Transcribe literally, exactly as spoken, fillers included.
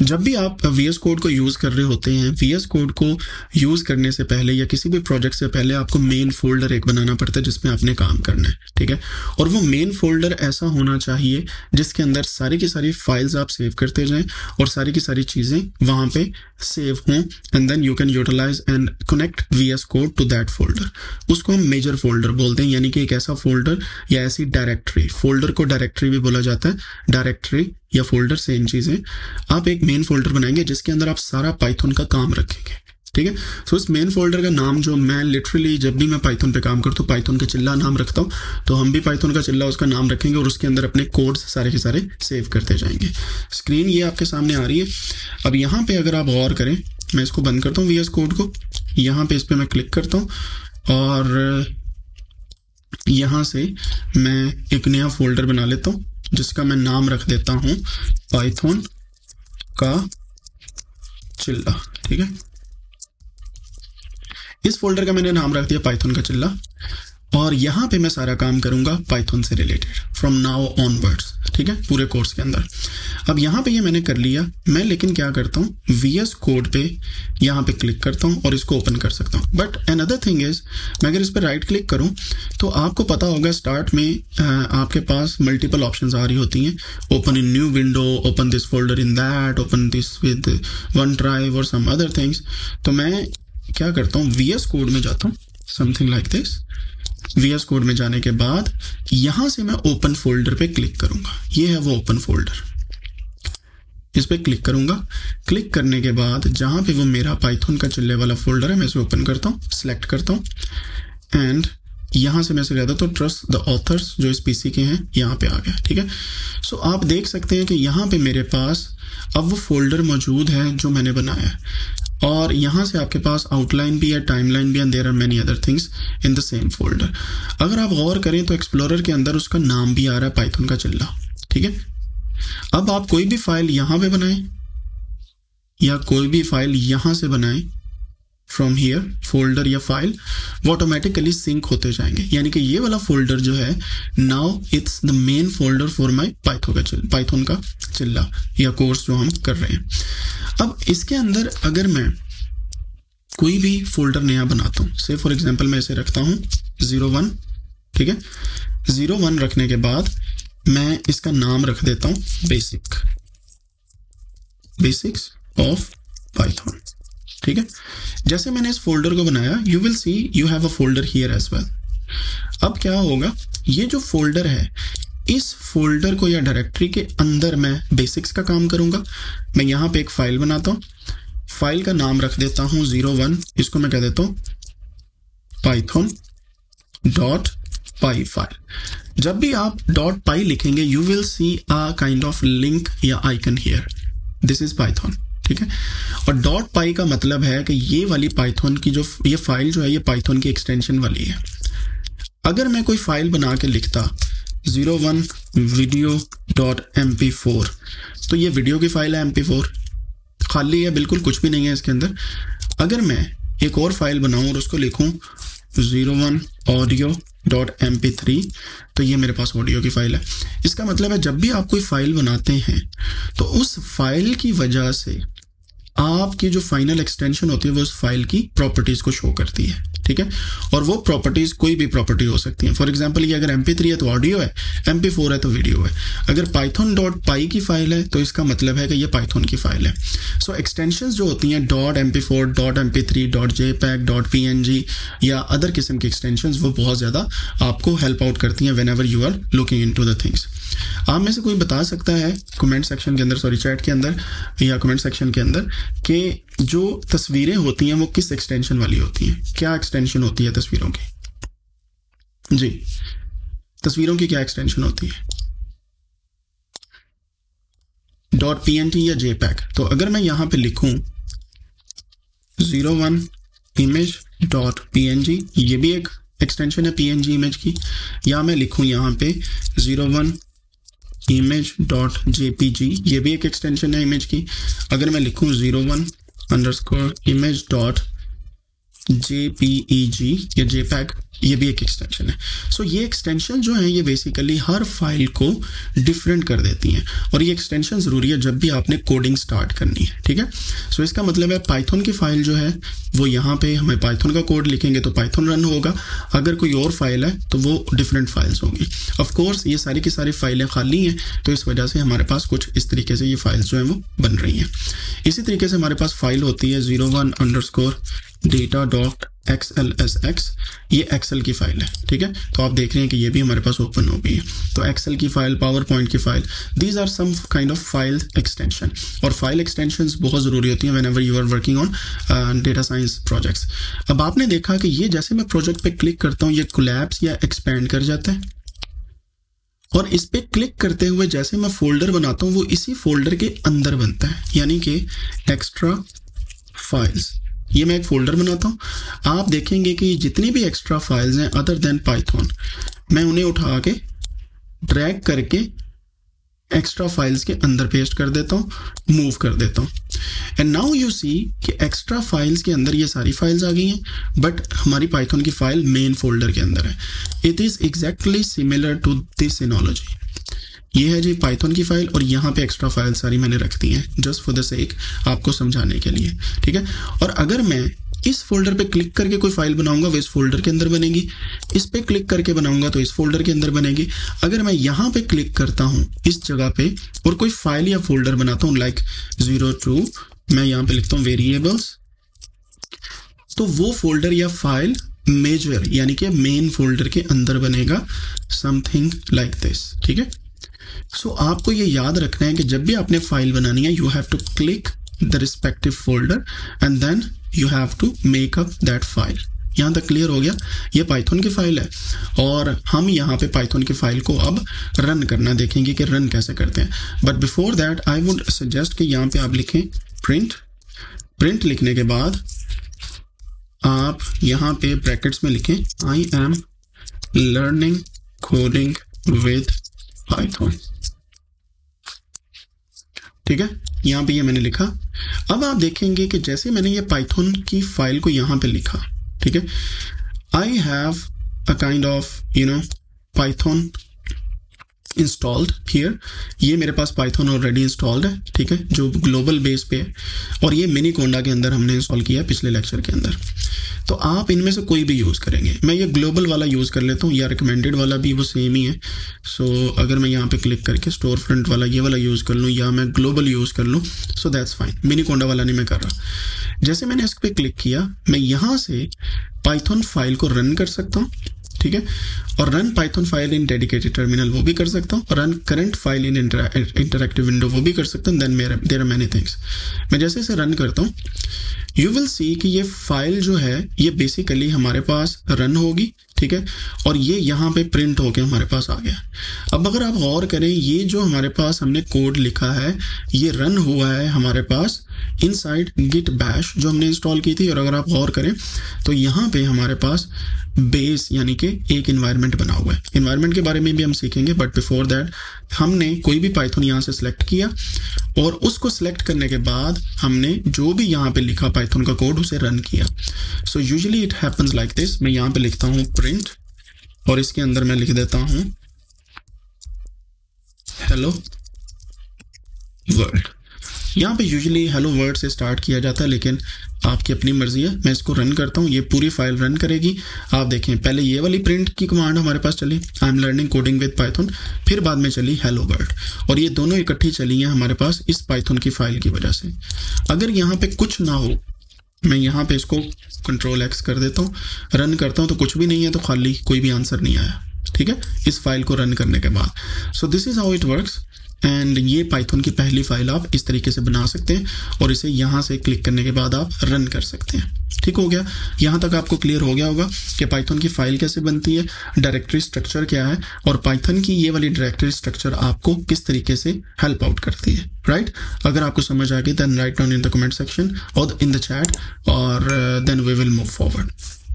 जब भी आप V S Code को यूज़ कर रहे होते हैं, V S Code को यूज़ करने से पहले या किसी भी प्रोजेक्ट से पहले आपको मेन फोल्डर एक बनाना पड़ता है जिसमें आपने काम करना है, ठीक है। और वो मेन फोल्डर ऐसा होना चाहिए जिसके अंदर सारी की सारी फाइल्स आप सेव करते जाएं और सारी की सारी चीज़ें वहाँ पे सेव हों, and then you can utilise and connect V S Code to that folder. उसको हम मेजर फोल्डर बोलते हैं, यानी कि एक ऐसा फोल्डर या ऐसी डायरेक्टरी, फोल्डर को डायरेक्टरी भी बोला जाता है, डायरेक्टरी या फोल्डर सेम चीज़ है। आप एक मेन फोल्डर बनाएंगे जिसके अंदर आप सारा पाइथन का काम रखेंगे, ठीक है। सो इस मेन फोल्डर का नाम, जो मैं लिटरली जब भी मैं पाइथन पे काम करता हूँ पाइथन का चिल्ला नाम रखता हूँ, तो हम भी पाइथन का चिल्ला उसका नाम रखेंगे और उसके अंदर अपने कोड्स सारे के सारे सेव करते जाएंगे। स्क्रीन ये आपके सामने आ रही है। अब यहाँ पर अगर आप गौर करें, मैं इसको बंद करता हूँ V S Code को, यहाँ पर इस पर मैं क्लिक करता हूँ और यहाँ से मैं एक नया फोल्डर बना लेता हूँ जिसका मैं नाम रख देता हूं पाइथन का चिल्ला, ठीक है। इस फोल्डर का मैंने नाम रख दिया पाइथन का चिल्ला और यहां पे मैं सारा काम करूंगा पाइथन से रिलेटेड फ्रॉम नाउ ऑनवर्ड्स, ठीक है, पूरे कोर्स के अंदर। अब यहाँ पे ये यह मैंने कर लिया, मैं लेकिन क्या करता हूँ V S Code पे यहाँ पे क्लिक करता हूँ और इसको ओपन कर सकता हूँ। बट अनदर थिंग इज, मैं अगर इस पर राइट क्लिक करूँ तो आपको पता होगा स्टार्ट में आ, आपके पास मल्टीपल ऑप्शंस आ रही होती हैं, open in new window, open this folder in that, open this with one drive और सम अदर थिंग्स। तो मैं क्या करता हूँ V S Code में जाता हूँ, something like this. V S Code में जाने के बाद यहां से मैं ओपन फोल्डर पे क्लिक करूंगा, ये है वो ओपन फोल्डर, इस पे क्लिक करूंगा। क्लिक करने के बाद जहां पे वो मेरा पाइथन का चिल्ले वाला फोल्डर है मैं इसे ओपन करता हूं, सिलेक्ट करता हूं एंड यहां से मैं से कहता तो ट्रस्ट द ऑथर्स जो इस पीसी के हैं, यहां पे आ गया, ठीक है। सो so, आप देख सकते हैं कि यहां पे मेरे पास अब वो फोल्डर मौजूद है जो मैंने बनाया है और यहाँ से आपके पास आउटलाइन भी है, टाइमलाइन भी है, there are many other things in the same folder. अगर आप गौर करें तो एक्सप्लोरर के अंदर उसका नाम भी आ रहा है पाइथन का चिल्ला, ठीक है। अब आप कोई भी फाइल यहाँ पे बनाएं या कोई भी फाइल यहाँ से बनाएं फ्रॉम हियर, फोल्डर या फाइल, वो ऑटोमेटिकली सिंक होते जाएंगे, यानी कि ये वाला फोल्डर जो है now it's the main folder for my Python का चिल्ला, पाइथन का चिल्ला या कोर्स जो हम कर रहे हैं। अब इसके अंदर अगर मैं कोई भी फोल्डर नया बनाता हूँ, से फॉर एग्जांपल मैं इसे रखता हूँ जीरो वन, ठीक है। जीरो वन रखने के बाद मैं इसका नाम रख देता हूँ बेसिक, बेसिक्स ऑफ पाइथन, ठीक है। जैसे मैंने इस फोल्डर को बनाया, you will see you have a folder here as well. अब क्या होगा, ये जो फोल्डर है इस फोल्डर को या डायरेक्टरी के अंदर मैं बेसिक्स का काम करूंगा। मैं यहाँ पे एक फाइल बनाता हूँ, फाइल का नाम रख देता हूँ जीरो वन, इसको मैं कह देता हूँ पाइथन डॉट पाई फाइल। जब भी आप डॉट पाई लिखेंगे you will see a kind of link या icon here, this is Python, ठीक है। और डॉट पाई का मतलब है कि ये वाली पाइथन की जो ये फाइल जो है ये पाइथन की एक्सटेंशन वाली है। अगर मैं कोई फाइल बना के लिखता zero one video dot M P four, तो ये वीडियो की फाइल है एम पी फोर, खाली है, बिल्कुल कुछ भी नहीं है इसके अंदर। अगर मैं एक और फाइल बनाऊं और उसको लिखूं zero one audio dot M P three, तो ये मेरे पास ऑडियो की फाइल है। इसका मतलब है जब भी आप कोई फाइल बनाते हैं तो उस फाइल की वजह से आपकी जो फाइनल एक्सटेंशन होती है वो उस फाइल की प्रॉपर्टीज को शो करती है, ठीक है। और वो प्रॉपर्टीज कोई भी प्रॉपर्टी हो सकती है, फॉर एग्जांपल ये अगर एम पी थ्री है तो ऑडियो है, एम पी फोर है तो वीडियो है। अगर पाइथन डॉट पाई की फाइल है तो इसका मतलब है कि ये पाइथन की फाइल है। सो so, एक्सटेंशंस जो होती हैं dot M P four, dot M P three, dot jpeg, dot PNG या अदर किस्म की एक्सटेंशंस, वो बहुत ज़्यादा आपको हेल्प आउट करती हैं whenever you are looking into the things. आप में से कोई बता सकता है कमेंट सेक्शन के अंदर, सॉरी चैट के अंदर या कमेंट सेक्शन के अंदर, कि जो तस्वीरें होती हैं वो किस एक्सटेंशन वाली होती हैं, क्या एक्सटेंशन होती है तस्वीरों की? जी, तस्वीरों की क्या एक्सटेंशन होती है? डॉट पीएनटी या जेपैक। तो अगर मैं यहां पे लिखूं zero one image dot PNG, ये भी एक एक्सटेंशन है पीएनजी इमेज की, या मैं लिखूं यहां पे zero one image dot JPG, ये भी एक एक्सटेंशन है इमेज की। अगर मैं लिखूं zero one underscore image dot JPEG या जेपैग, ये भी एक एक्सटेंशन है। सो so, ये एक्सटेंशन जो है ये बेसिकली हर फाइल को डिफरेंट कर देती हैं और ये एक्सटेंशन ज़रूरी है जब भी आपने कोडिंग स्टार्ट करनी है, ठीक है। सो so, इसका मतलब है पाइथन की फाइल जो है वो यहाँ पे हमें पाइथन का कोड लिखेंगे तो पाइथन रन होगा, अगर कोई और फाइल है तो वो डिफरेंट फाइल्स होंगी। ऑफ कोर्स ये सारी की सारी फाइलें खाली हैं तो इस वजह से हमारे पास कुछ इस तरीके से ये फाइल्स जो हैं वो बन रही हैं। इसी तरीके से हमारे पास फाइल होती है zero one underscore data dot X L S X, ये एक्सेल की फाइल है, ठीक है। तो आप देख रहे हैं कि ये भी हमारे पास ओपन हो गई है। तो एक्सेल की फाइल, पावर पॉइंट की file, these are some kind of file extension. और फाइल एक्सटेंशंस बहुत ज़रूरी होती हैं whenever you are working on data science projects. अब आपने देखा कि ये जैसे मैं प्रोजेक्ट पे क्लिक करता हूँ ये कोलैप्स या एक्सपेंड कर जाता है, और इस पर क्लिक करते हुए जैसे मैं फोल्डर बनाता हूँ वो इसी फोल्डर के अंदर बनता है, यानी कि एक्स्ट्रा फाइल्स। ये मैं एक फोल्डर बनाता हूँ, आप देखेंगे कि जितनी भी एक्स्ट्रा फाइल्स हैं अदर देन पाइथन, मैं उन्हें उठा के ड्रैग करके एक्स्ट्रा फाइल्स के अंदर पेस्ट कर देता हूँ, मूव कर देता हूँ। एंड नाउ यू सी कि एक्स्ट्रा फाइल्स के अंदर ये सारी फाइल्स आ गई हैं, बट हमारी पाइथन की फाइल मेन फोल्डर के अंदर है। It is exactly similar to this analogy. ये है जी पाइथन की फाइल और यहाँ पे एक्स्ट्रा फाइल सारी मैंने रख दी हैं जस्ट फॉर द सेक आपको समझाने के लिए, ठीक है। और अगर मैं इस फोल्डर पे क्लिक करके कोई फाइल बनाऊंगा वो इस फोल्डर के अंदर बनेगी, इस पे क्लिक करके बनाऊंगा तो इस फोल्डर के अंदर बनेगी। अगर मैं यहाँ पे क्लिक करता हूँ इस जगह पे और कोई फाइल या फोल्डर बनाता हूँ लाइक जीरो टू, मैं यहाँ पे लिखता हूँ वेरिएबल्स, तो वो फोल्डर या फाइल मेजर यानी कि मेन फोल्डर के अंदर बनेगा, समथिंग लाइक दिस, ठीक है। सो so, आपको ये याद रखना है कि जब भी आपने फाइल बनानी है you have to click the respective folder and then you have to make up that file. यहाँ तक क्लियर हो गया। ये पाइथन की फाइल है और हम यहाँ पे पाइथन की फाइल को अब रन करना देखेंगे कि रन कैसे करते हैं। But before that I would suggest कि यहाँ पे आप लिखें प्रिंट। प्रिंट लिखने के बाद आप यहाँ पे ब्रैकेट्स में लिखें I am learning coding with Python, ठीक है। यहाँ पे ये मैंने लिखा। अब आप देखेंगे कि जैसे मैंने ये पाइथन की फाइल को यहाँ पे लिखा, ठीक है, I have a kind of you know Python installed here. ये मेरे पास पाइथन ऑलरेडी इंस्टॉल्ड है, ठीक है, जो ग्लोबल बेस पे है और ये मिनी कोंडा के अंदर हमने इंस्टॉल किया है पिछले लेक्चर के अंदर। तो आप इनमें से कोई भी यूज़ करेंगे, मैं ये ग्लोबल वाला यूज़ कर लेता हूँ या रिकमेंडेड वाला भी वो सेम ही है। सो so, अगर मैं यहाँ पे क्लिक करके स्टोर फ्रंट वाला ये वाला यूज़ कर लूँ या मैं ग्लोबल यूज़ कर लूँ so that's fine, Miniconda वाला नहीं मैं कर रहा। जैसे मैंने इस पर क्लिक किया मैं यहाँ से पाइथन फाइल को रन कर सकता हूँ, ठीक है, और run Python file in dedicated terminal वो भी कर सकता हूँ, run current file in interactive window वो भी कर सकता हूँ। देन मेरा देयर आर मैनी थिंग्स। मैं जैसे इसे रन करता हूँ यू विल सी कि ये फाइल जो है ये बेसिकली हमारे पास रन होगी, ठीक है, और ये यहाँ पे प्रिंट होके हमारे पास आ गया। अब अगर आप गौर करें ये जो हमारे पास हमने कोड लिखा है ये रन हुआ है हमारे पास इनसाइड गिट बैश जो हमने इंस्टॉल की थी। और अगर आप गौर करें तो यहाँ पे हमारे पास बेस यानी कि एक इन्वायरमेंट बना हुआ है। इन्वायरमेंट के बारे में भी हम सीखेंगे बट बिफोर दैट हमने कोई भी पाइथन यहाँ से सिलेक्ट किया और उसको सिलेक्ट करने के बाद हमने जो भी यहाँ पे लिखा पाइथन का कोड उसे रन किया। So usually it happens like this. मैं यहाँ पे लिखता हूँ प्रिंट और इसके अंदर मैं लिख देता हूँ हेलो वर्ल्ड। यहाँ पे यूजुअली हेलो वर्ड से स्टार्ट किया जाता है लेकिन आपकी अपनी मर्जी है। मैं इसको रन करता हूँ, ये पूरी फाइल रन करेगी। आप देखें पहले ये वाली प्रिंट की कमांड हमारे पास चली आई am learning coding with Python, फिर बाद में चली हेलो वर्ड, और ये दोनों इकट्ठी चली हैं हमारे पास इस पाइथन की फाइल की वजह से। अगर यहाँ पे कुछ ना हो मैं यहाँ पे इसको कंट्रोल एक्स कर देता हूँ, रन करता हूँ तो कुछ भी नहीं है, तो खाली कोई भी आंसर नहीं आया, ठीक है, इस फाइल को रन करने के बाद। So this is how it works. And ये पाइथन की पहली फाइल आप इस तरीके से बना सकते हैं और इसे यहाँ से क्लिक करने के बाद आप रन कर सकते हैं, ठीक हो गया। यहाँ तक आपको क्लियर हो गया होगा कि पाइथन की फाइल कैसे बनती है, डायरेक्टरी स्ट्रक्चर क्या है और पाइथन की ये वाली डायरेक्टरी स्ट्रक्चर आपको किस तरीके से हेल्प आउट करती है, राइट। अगर आपको समझ आ गई then write down in the comment section और इन द चैट और then we will move forward.